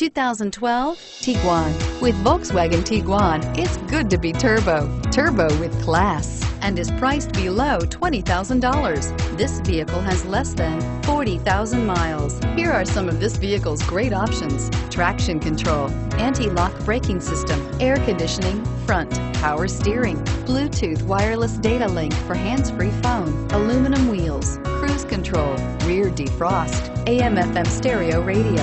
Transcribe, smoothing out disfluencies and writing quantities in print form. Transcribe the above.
2012 Tiguan. With Volkswagen Tiguan, it's good to be turbo with class, and is priced below $20,000. This vehicle has less than 40,000 miles. Here are some of this vehicle's great options: traction control, anti-lock braking system, air conditioning, front, power steering, Bluetooth wireless data link for hands-free phone, aluminum wheels, cruise control, rear defrost, AM/FM stereo radio,